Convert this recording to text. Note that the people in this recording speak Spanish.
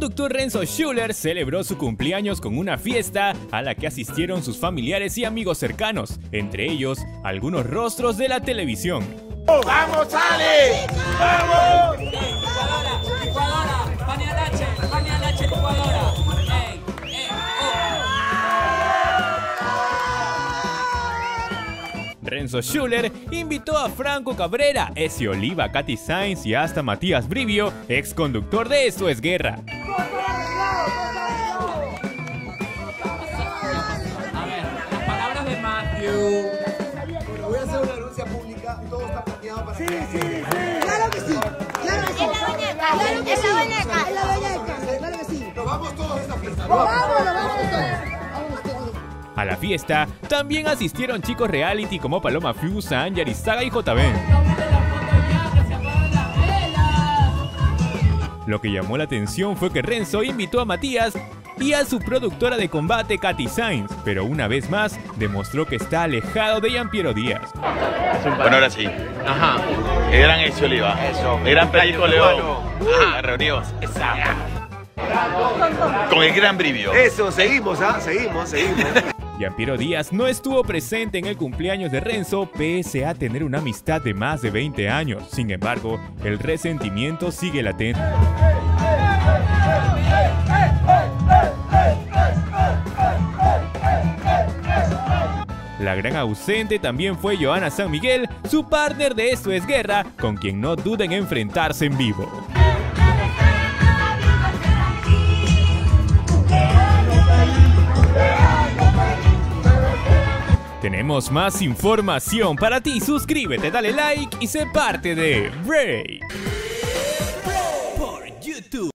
conductor Renzo Schuller celebró su cumpleaños con una fiesta a la que asistieron sus familiares y amigos cercanos, entre ellos algunos rostros de la televisión. ¡Vamos, Ale! ¡Vamos! Renzo Schuller invitó a Franco Cabrera, Ezio Oliva, Katy Sainz y hasta Matías Brivio, ex conductor de Eso es Guerra. A ver, las palabras de Matthew. Voy a hacer una anuncia pública, todo está planeado para... Sí. Claro que sí, claro que sí. Es la bañeca, claro que sí. Nos vamos todos a esta fiesta. Nos vamos todos. A la fiesta también asistieron chicos reality como Paloma Fiusa, Angie Arizaga y Jota Benz. Lo que llamó la atención fue que Renzo invitó a Matías y a su productora de combate Katy Sainz, pero una vez más demostró que está alejado de Gian Piero Díaz. Bueno, ahora sí. Ajá. El gran Ezio Oliva. Eso. El gran Paito León. Ajá, reunidos. Exacto. Con el gran Brivio. Eso, seguimos, seguimos. Gian Piero Díaz no estuvo presente en el cumpleaños de Renzo, pese a tener una amistad de más de 20 años. Sin embargo, el resentimiento sigue latente. La gran ausente también fue Johanna San Miguel, su partner de Esto es Guerra, con quien no duda en enfrentarse en vivo. Tenemos más información para ti, suscríbete, dale like y sé parte de Break por YouTube.